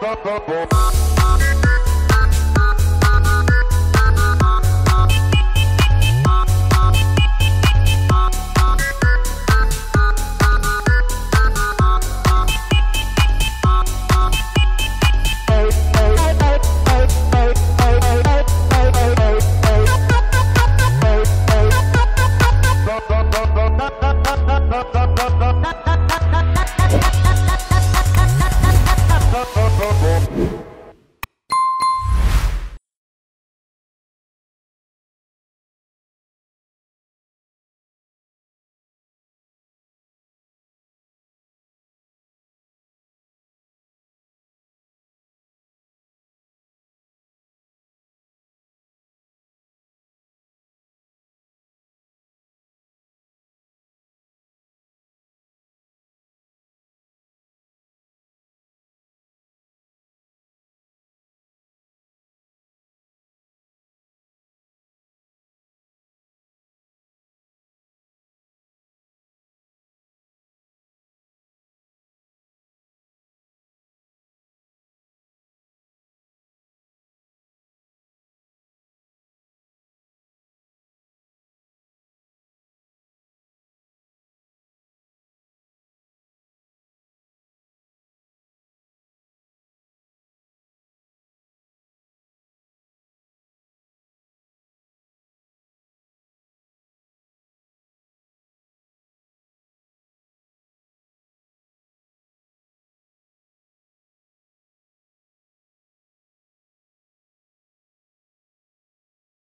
Bop, bop, bop.